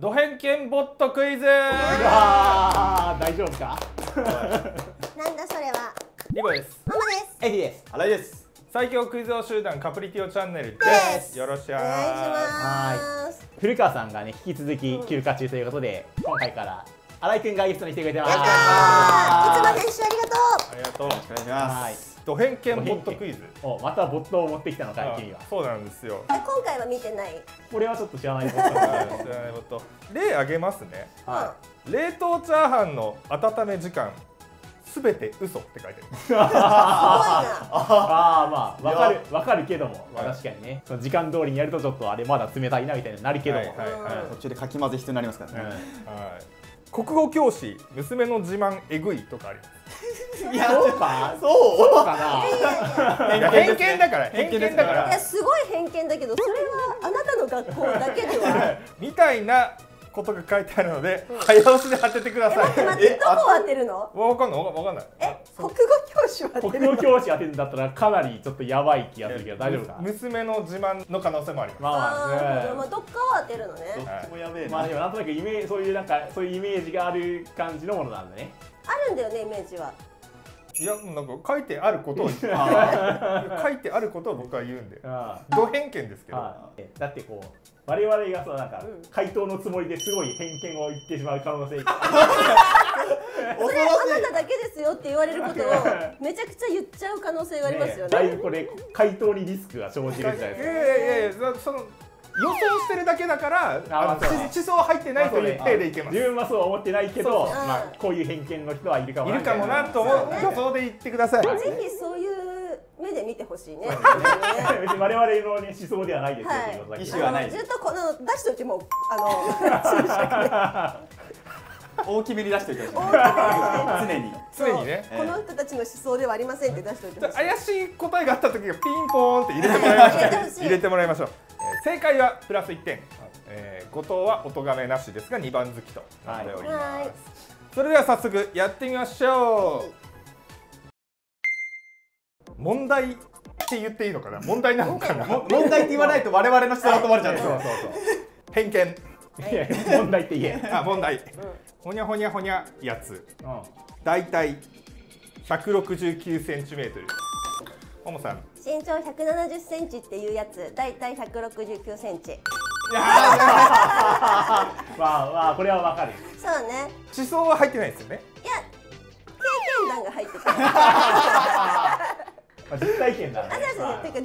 ド偏見ボットクイズ。大丈夫か。なんだそれは。リボです。ママです。エリです。新井です。最強クイズ王集団カプリティオチャンネルです。よろしくお願いします。古川さんがね、引き続き休暇中ということで、今回から新井くんがゲストに来てくれてます。いつも編集ありがとう。ありがとう。よろしくお願いします。ド偏見ボットクイズ。またボットを持ってきたのか、君は。そうなんですよ。今回は見てない。これはちょっと知らないボット。知らないボット。例あげますね。冷凍チャーハンの温め時間、すべて嘘って書いてある。すごいな。ああ、まあわかるけども、確かにね。その時間通りにやるとちょっとあれまだ冷たいなみたいになるけども、途中でかき混ぜ必要になりますからね。国語教師、娘の自慢えぐいとかあります。いや、そうか、そうかな。偏見だから、偏見だから。いや、すごい偏見だけど、それはあなたの学校だけでは。みたいなことが書いてあるので、早押しで当ててください。待って待って、どこ当てるの？わかんない、わかんない。国語教師は当てる。国語教師当てるんだったら、かなりちょっとやばい気がするけど、大丈夫か。娘の自慢の可能性もあります。まあ、どっかは当てるのね。どっちもやべえ。まあ、でもなんとなくイメージ、そういうなんか、そういうイメージがある感じのものなんだね。あるんだよね、イメージは。いや、なんか書いてあることを、書いてあることを僕は言うんで。ド偏見ですけど。だってこう。我々がそのなんか回答のつもりですごい偏見を言ってしまう可能性。それあなただけですよって言われることをめちゃくちゃ言っちゃう可能性がありますよね。だいぶこれ回答にリスクが生じるじゃないですか。その予想してるだけだから地層入ってないという手でいけます。自分はそうは思ってないけど、こういう偏見の人はいるかもなと予想で言ってください。ぜひそういう。目で見てほしいね。別に我々の思想ではないですよ。ずっとこの出しておいても大きめに出しておいてほしい。常にね。この人たちの思想ではありませんって出しておいてほしい。怪しい答えがあった時はピンポーンって入れてもらいましょう。正解はプラス1点。後藤はお咎めなしですが2番好きとなっております。それでは早速やってみましょう。問題って言っていいのかな、問題なのかな、問題って言わないと我々の質が止まるじゃないですか。偏見、問題って言え。あ、問題。ほにゃほにゃほにゃやつ、大体169センチメートル。ももさん、身長170センチっていうやつ、大体169センチ。まあまあこれはわかる。そうね。思想は入ってないですよね。いや、経験談が入ってた。実体験だね。てか自分が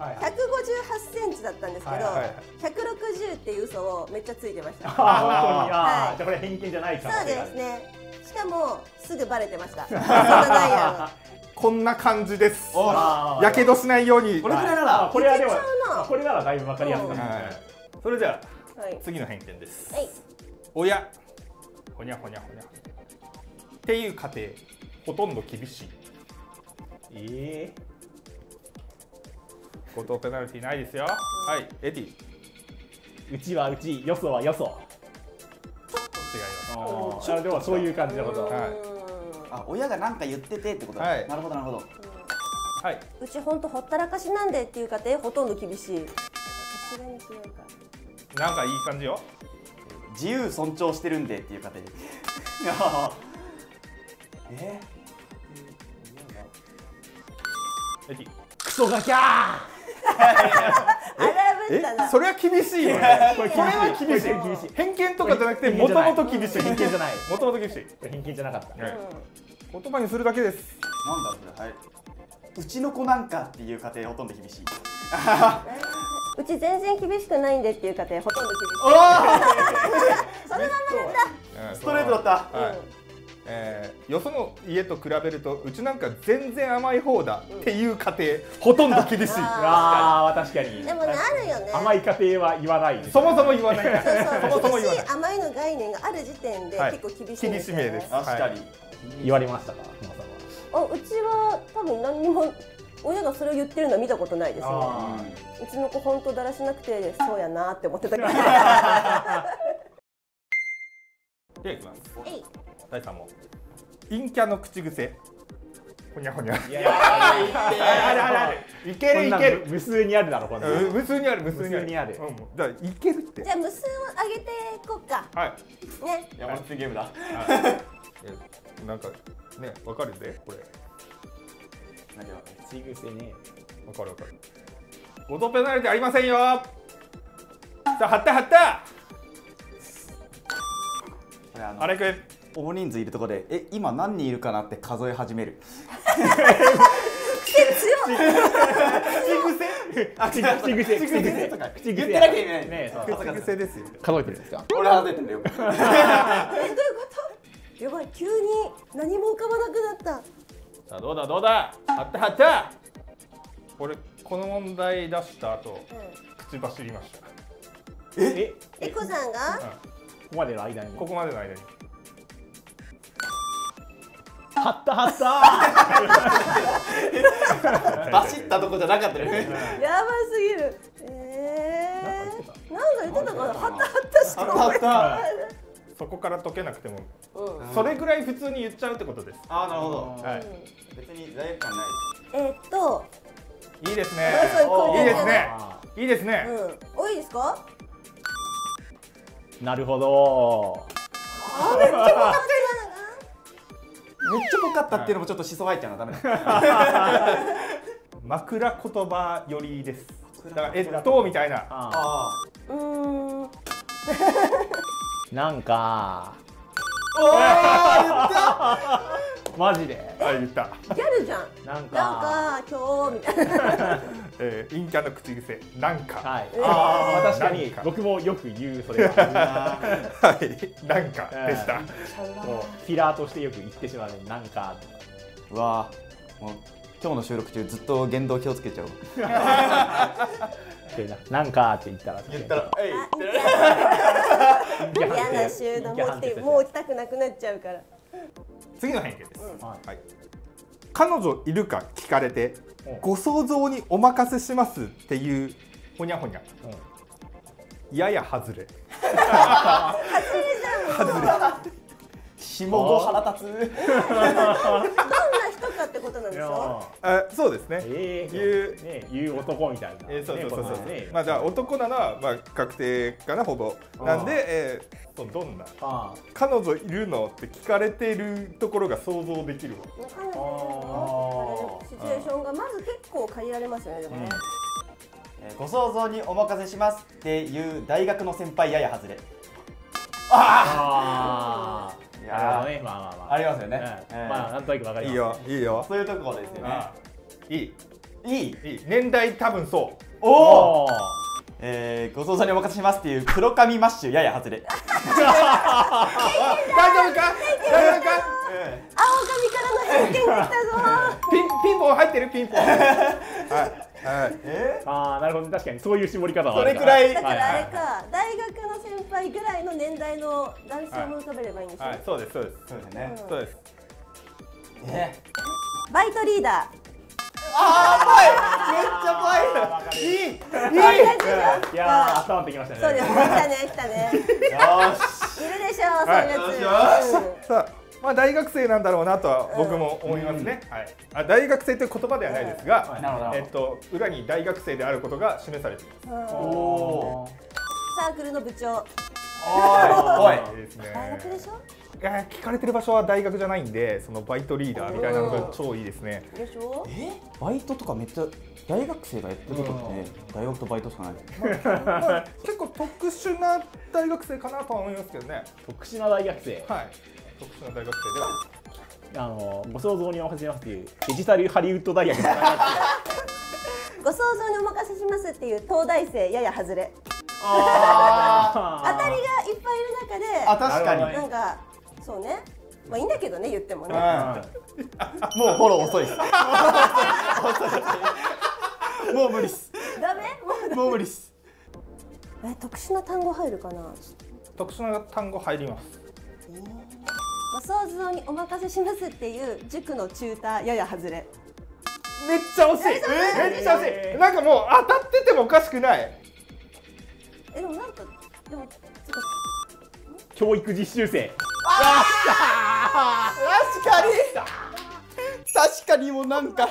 158センチだったんですけど、160っていう嘘をめっちゃついてました。あ、本当に。じゃあこれ偏見じゃないかも。そうですね。しかもすぐバレてました。こんな感じです。やけどしないように。これなら、これはでもこれならだいぶわかりやすい。それじゃあ次の偏見です。親、ほにゃほにゃほにゃっていう家庭、ほとんど厳しい。後藤ペナルティないですよ。はい、エディ。うちはうち、よそはよそ。違います。あ、でもそういう感じのこと。あ、親が何か言っててってこと。なるほどなるほど。はい。うち本当ほったらかしなんでっていう家庭ほとんど厳しい。さすがに違うか。なんかいい感じよ。自由尊重してるんでっていう家庭。クソガキャー。それは厳しいよね。これは厳しい。偏見とかじゃなくて、もともと厳しい。偏見じゃない。もともと厳しい。偏見じゃなかった。言葉にするだけです。なんだろう。はい。うちの子なんかっていう家庭ほとんど厳しい。うち全然厳しくないんでっていう家庭ほとんど厳しい。おお。それはまた。ストレートだった。はい。よその家と比べるとうちなんか全然甘い方だっていう家庭、ほとんど厳しい。ああ、確かに。でもね、あるよね。甘い家庭は言わない。そもそも言わない。厳しい甘いの概念がある時点で結構厳しい。厳しめです。確かに。言われましたか。あ、うちは多分何にも親がそれを言ってるのは見たことないですね。うちの子本当だらしなくてそうやなって思ってたけど。ではいきます。第3問。陰キャの口癖、ほにゃほにゃ。いやいや、あれあれ、いけるいける。無数にあるだろこんな。無数にある無数にある。じゃいけるって。じゃ無数を上げていこうか。はい。ね。やばいゲームだ。なんかね、わかるでこれ。何が？口癖ね。わかるわかる。ゴトペナルティありませんよ。さあ貼った貼った。これあれくん。大人数いるところで、今何人いるかなって数え始める。やばい、急に何も浮かばなくなった。さあ、どうだどうだ。あったあった。これ、この問題出した後、口走りました。えこさんが。ここまでの間に。ここまでの間に。はったはった。バシったとこじゃなかったよね。やばすぎる。なんか言ってたから、はったはったしか。そこから解けなくても、それぐらい普通に言っちゃうってことです。ああ、なるほど。はい。別に罪悪感ない。いいですね。いいですね。いいですね。多いですか？なるほど。あ、めっちゃ分かってる。めっちゃぽかったっていうのもちょっとしそ入っちゃうのダメだ。枕言葉よりです。だからみたいな。なんか。おお、言った。マジで。あ、言った。ギャルじゃん。なんか今日みたいな。陰キャの口癖、なんか。はい。ああ、確かに。僕もよく言うそれは。はい。なんかでした。フィラーとしてよく言ってしまうなんか。うわあ、もう今日の収録中ずっと言動気をつけちゃう。なんかって言ったら。言ったら。嫌な集団もう来たくなくなっちゃうから。次の変形です。はい。彼女いるか聞かれて、ご想像にお任せしますっていうほにゃほにゃ、やや外れ。下五腹立つ。どんな人かってことなんでしょう。そうですね。言う男みたいな。そう。まあじゃあ男ならまあ確定かなほぼ。なんでどんな彼女いるのって聞かれているところが想像できるわ。シチュエーションがまず結構限られますよね。ご想像にお任せしますっていう大学の先輩やや外れ。ああ。ありますよね。まあなんとなくわかります。いいよ。そういうところですよね。いい年代多分そう。おお。ご想像にお任せしますっていう黒髪マッシュやや外れ。大丈夫か？大丈夫か？青髪からの偏見できたぞ。ピンポン入ってるピンポン。はい。ああなるほど確かにそういう絞り方はある。それくらい。だからあれか大学の先輩ぐらいの年代の男性も食べればいいんですよ。はいそうです。バイトリーダー。ああ、めっちゃ怖い。いや、頭ってきましたね。そうです、来たね。いるでしょう、そういうやつ。さあ、まあ、大学生なんだろうなとは、僕も思いますね。はい。あ、大学生という言葉ではないですが、裏に大学生であることが示されています。サークルの部長。おいですね。大学でしょ。聞かれてる場所は大学じゃないんで、そのバイトリーダーみたいなのが超いいですね。でしょ？バイトとかめっちゃ大学生がやってることって大学とバイトしかない。結構特殊な大学生かなとは思いますけどね。特殊な大学生。はい。特殊な大学生ではご想像にお任せしますっていうデジタルハリウッド大学。ご想像にお任せしますっていう東大生やや外れ。当たりがいっぱいいる中で。あ、確かに。なんか。そうね、まあいいんだけどね、言ってもね。もうフォロー遅いっす。もう無理っす。ダメ？もう無理っす。特殊な単語入るかな。特殊な単語入ります。ご想像にお任せしますっていう塾のチューターやや外れ。めっちゃ惜しい。なんかもう当たっててもおかしくない。でもなんか教育実習生。確かに。確かにもうなんか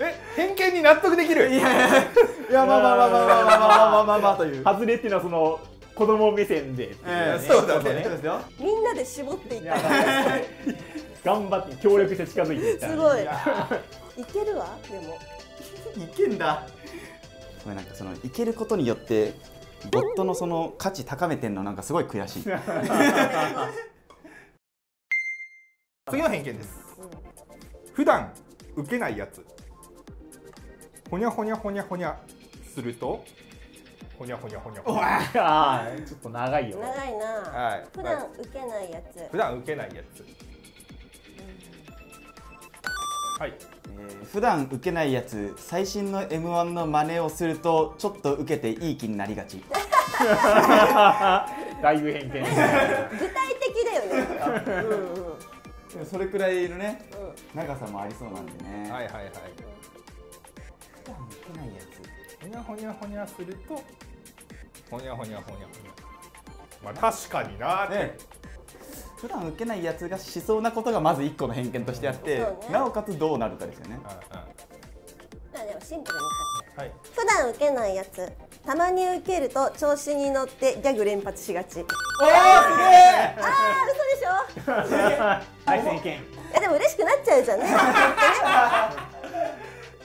え、偏見に納得できる。いやいや、まあまあまあまあまあまあまあまあという。外れっていうのはその子供目線で、そうだね。みんなで絞っていった。頑張って協力して近づいていった。すごい。いけるわ。でもいけんだ。これなんかそのいけることによってボットのその価値高めてんのなんかすごい悔しい。次の偏見です。普段受けないやつ。ほにゃほにゃほにゃほにゃすると。ほにゃほにゃほにゃ。ちょっと長いよ。長いな。はい。普段受けないやつ。普段受けないやつ。はい。普段受けないやつ、最新の M1 の真似をするとちょっと受けていい気になりがち。だいぶ偏見。具体的だよね。それくらいのね、長さもありそうなんでね。はいはいはい。普段受けないやつ。ほにゃほにゃほにゃするとほにゃほにゃほにゃほにゃ、まあ確かになーって、普段受けないやつがしそうなことがまず1個の偏見としてあって、なおかつどうなるかですよね。でもシンプルに言うと、普段受けないやつ、たまに受けると調子に乗ってギャグ連発しがち。おーすげー。あー嘘でしょ。はい、偏見。でも嬉しくなっちゃうじゃんね。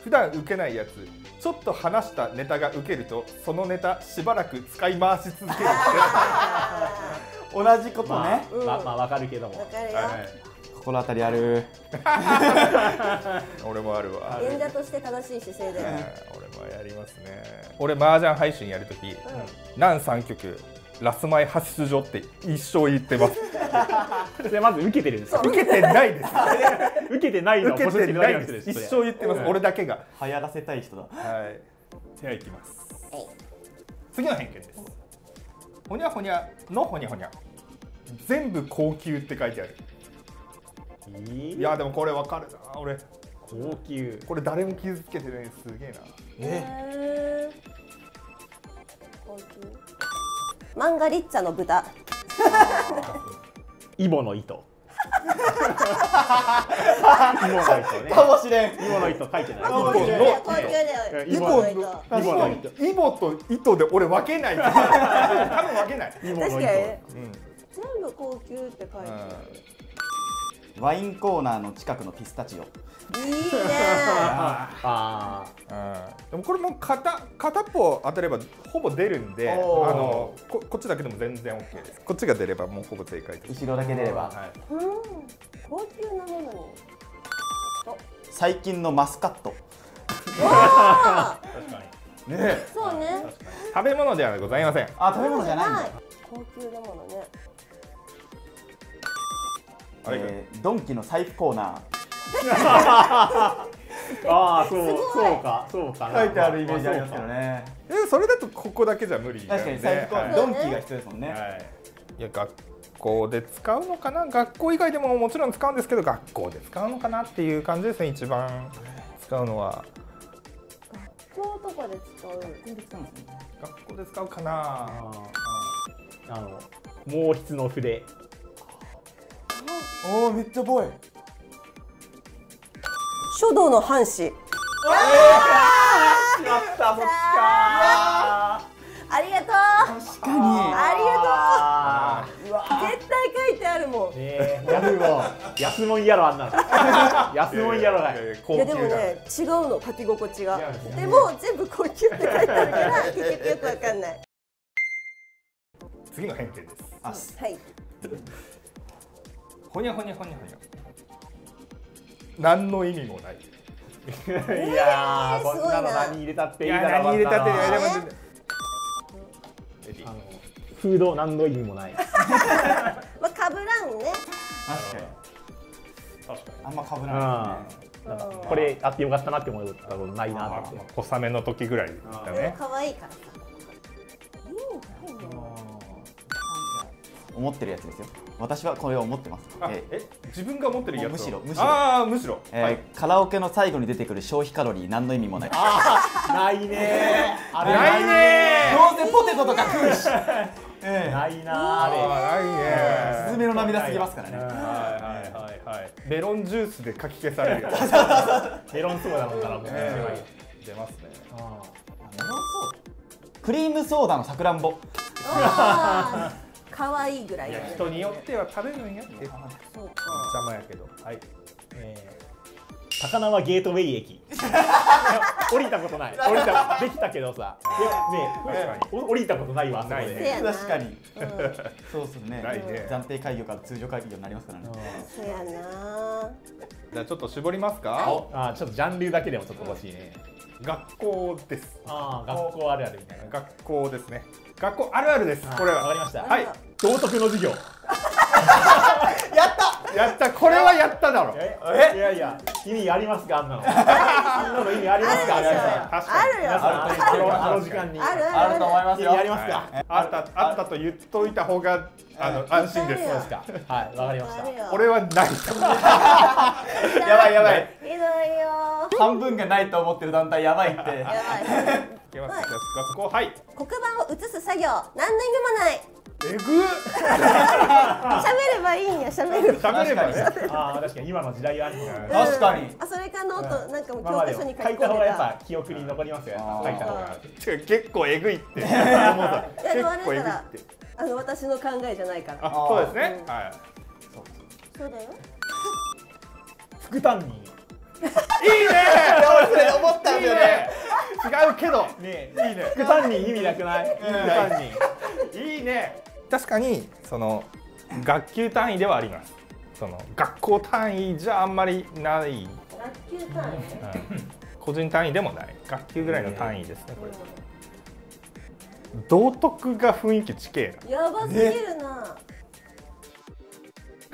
普段受けないやつ、ちょっと話したネタがウケるとそのネタしばらく使い回し続ける。同じことね。まあわかるけども。わかるよ。心当たりある。俺もあるわ。演者として正しい姿勢で。俺もやりますね。俺麻雀配信やるとき、何三局ラスマイ発出所って一生言ってます。まず受けてるんですか？受けてないです。受けてないの。受けてないです。一生言ってます。俺だけが。流行らせたい人だ。はい。じゃあいきます。次の偏見です。ほにゃほにゃのほにゃほにゃ。全部高級って書いてある。いやでもこれわかるな。俺高級。これ誰も傷つけてない。すげえな。高級。マンガリッツァの豚。イボの糸。かもしれん。イボの糸書いてない。イボと糸で俺分けない。多分分けない。確かに。全部高級って書いてある。ワインコーナーの近くのピスタチオ。いいね。でもこれも片っぽ当たればほぼ出るんで、こっちだけでも全然 OK です。こっちが出ればもうほぼ正解です。後ろだけ出れば。高級なものに。最近のマスカット。確かに。ね。そうね。食べ物ではございません。あ、食べ物じゃない。高級なものね。ドンキの財布コーナー。ああ、そうか。書いてあるイメージありますけどね。それだとここだけじゃ無理。確かに最高ドンキが必要ですもんね。いや学校で使うのかな。学校以外でももちろん使うんですけど、学校で使うのかなっていう感じですね。一番使うのは。学校とかで使う。学校で使うかな。毛筆の筆。おお、めっちゃぽい。書道の半紙。ありがとう。確かに。ありがとう。絶対書いてあるもん。やるもん。安もんやろあんなの。安もんやろだ。いやでもね、違うの書き心地が。でも全部高級って書いてあるから結局よくわかんない。次の偏見です。はい。ほにゃほにゃほにゃほにゃ。何の意味もない。いやー、こんなの何入れたっていいだろう。何入れたっていい。フード何の意味もない。まあかぶらんね。確かに。あんまかぶらんね。これあってよかったなって思うことないなって。小雨の時ぐらいだね。可愛いから。思ってるやつですよ。私はこれを持ってます。自分が持ってるやつ。むしろ。カラオケの最後に出てくる消費カロリー何の意味もない。ないね。ないね。どうせポテトとか食うし。ないなあれ。スズメの涙すぎますからね。メロンジュースでかき消されるよ。メロンソーダのからも出ますね。クリームソーダのさくらんぼ。可愛いぐらい。人によっては食べるんやって。そうか。邪魔やけど。はい。高輪ゲートウェイ駅。降りたことない。降りたできたけどさ。ね、降りたことないわ。ないね。確かに。そうですね。暫定開業から通常開業になりますからね。そうやな。じゃあちょっと絞りますか。あ、ちょっとジャンルだけでもちょっと欲しいね。学校です。ああ、学校あるあるみたいな。学校ですね。学校あるあるです。これは。わかりました。はい。道徳の授業。やった。やった。これはやっただろ。え？いやいや。意味ありますかあんなの。あんなの意味ありますか。あるよ。あの時間に。あると思いますよ。意味ありますか。あったと言っといた方が安心です。そうですか。はい。わかりました。これはない。やばいやばい。ひどいよ。半分がないと思ってる団体やばいって。やばい。黒板を写す作業、何の意味もない。えぐっ。喋ればいいんや、喋ればね。ああ、確かに今の時代あるもんね。確かに。あ、それかノートなんかも教科書に書いた方がやっぱ記憶に残りますよ。書いた方が。結構えぐいって。結構えぐいって。私の考えじゃないから。そうですね。はい。そうだよ。副担任。いいね。俺それ思ったんだよね。違うけどね、いいね。副担任意味なくない？副担任いいね。確かにその学級単位ではあります。その学校単位じゃあんまりない。学級単位？個人単位でもない。学級ぐらいの単位ですねこれ。道徳が雰囲気近いな。やばすぎるな。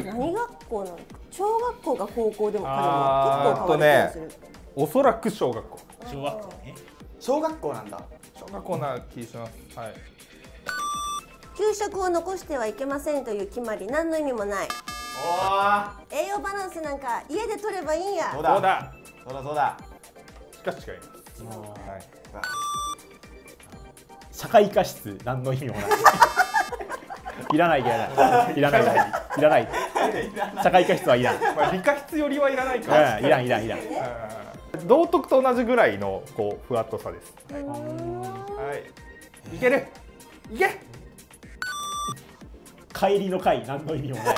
何学校なの？小学校が高校でも結構変わる気がする。おそらく小学校。小学校ね。小学校なんだ。小学校な気します。はい。給食を残してはいけませんという決まり、何の意味もない。おお。栄養バランスなんか家で取ればいいんや。そうだ。そうだ。しかし違います。はい。社会科室、何の意味もない。いらない。社会科室はいらない。理科室よりはいらないから。いらん。道徳と同じぐらいのこうふわっとさです。はい。いける。いけ。帰りの会何の意味もない。い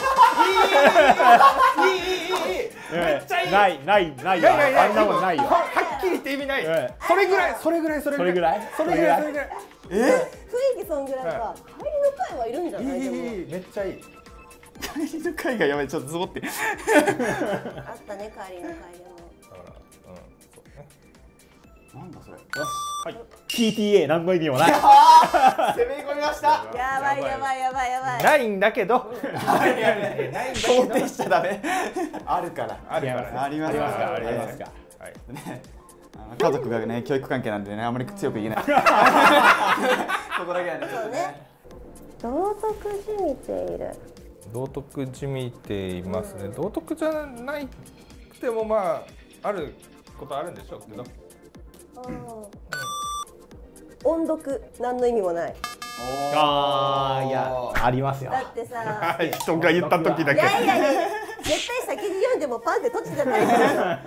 い。ない。あんなもんないよ。はっきり言って意味ない。それぐらい。雰囲気そんぐらいか。帰りの会はいるんじゃない？めっちゃいい。帰りの会がやばい、ちょっとズボって。あったね、帰りの会でも。なんだそれ。よし、はい。PTA 何の意味もない。攻め込みました。やばい。ないんだけど。肯定しちゃダメ。あるから。ありますか。はい。家族がね、教育関係なんでね、あんまり強く言えない。そこだけなんですよね。道徳じみている。道徳じみていますね。道徳じゃないくてもまああることあるんでしょうけど。音読何の意味もない。ああ、いやありますよ。だってさ、人が言った時だけ。いや絶対先に読んでもパンって閉じてないから。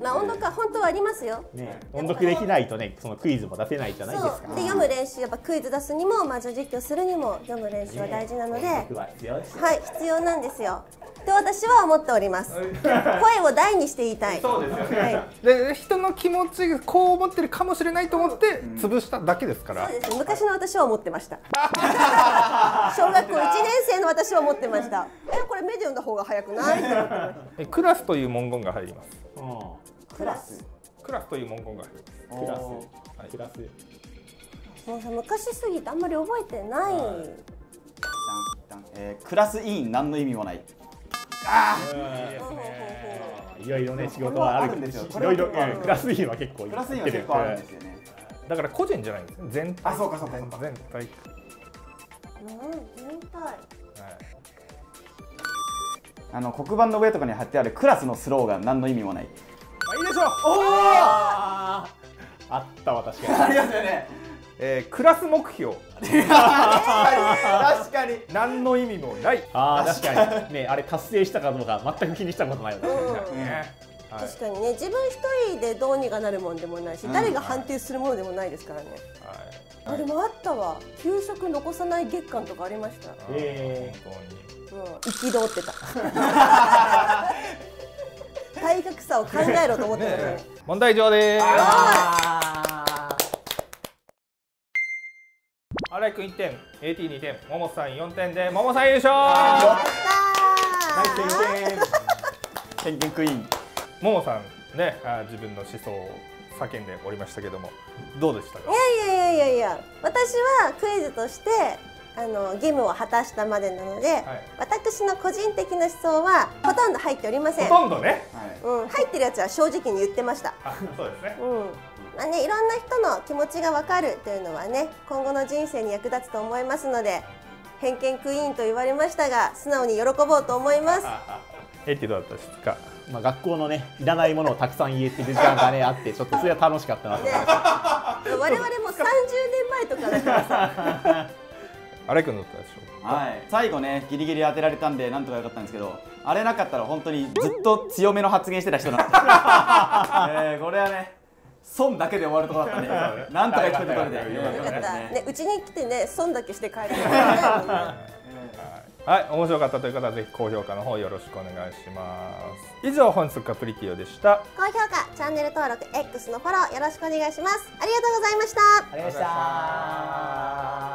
まあ音読は本当はありますよ。音読できないとね、そのクイズも出せないじゃないですか。で読む練習、やっぱクイズ出すにも、まあ実況するにも読む練習は大事なので、はい必要なんですよ。と私は思っております。声を大にして言いたい。そうですよね。で人の気持ちこう思ってるかもしれないと思って潰しただけですから。そうです。昔の私は思ってました。小学校1年生の私は思ってました。これ目で読んだ方が早くない？クラスという文言が入ります。クラスという文言が入ります。クラス。もうさ昔すぎてあんまり覚えてない。クラス委員何の意味もない。いろいろね仕事はあるんですよ。いろいろクラス委員は結構クラス委員は結構あるんですよね。だから個人じゃないんですね。全体。あ、そうか。全体。黒板の上とかに貼ってあるクラスのスローガン何の意味もない。いいでしょう。あったわ確かに。ありますよね。クラス目標確かに何の意味もない。ああ確かにね、あれ達成したかどうか全く気にしたことないよね。確かにね、自分一人でどうにかなるもんでもないし、誰が判定するものでもないですからね。あれもあったわ、給食残さない月間とかありました。憤ってた。体格差を考えろと思ってたね。問題以上です。新井君1点、AT2 点、ももさん4点でももさん優勝。やったー。偏見クイーンももさんね、自分の思想を叫んでおりましたけども、どうでしたか？いやいやいやいや、私はクイズとして義務を果たしたまでなので、はい、私の個人的な思想はほとんど入っておりません。ほとんどね、はい、うん、入ってるやつは正直に言ってました。そうですね。うん、まあね、いろんな人の気持ちが分かるというのはね、今後の人生に役立つと思いますので、偏見クイーンと言われましたが、素直に喜ぼうと思います。どうだったですか？まあ学校のね、いらないものをたくさん言えてる時間がねあって、ちょっとそれは楽しかったなと思いました、ね、我々も30年前とかだからさ。あれくんだったでしょう。はい、最後ねギリギリ当てられたんでなんとかよかったんですけど、あれなかったら本当にずっと強めの発言してた人なんです。これはね損だけで終わるところだったね。なんとか聞いてくれてよかったね。うちに来てね損だけして帰る。はい、面白かったという方はぜひ高評価の方よろしくお願いします。以上、本日カプリティオでした。高評価、チャンネル登録、X のフォローよろしくお願いします。ありがとうございました。ありがとうございました。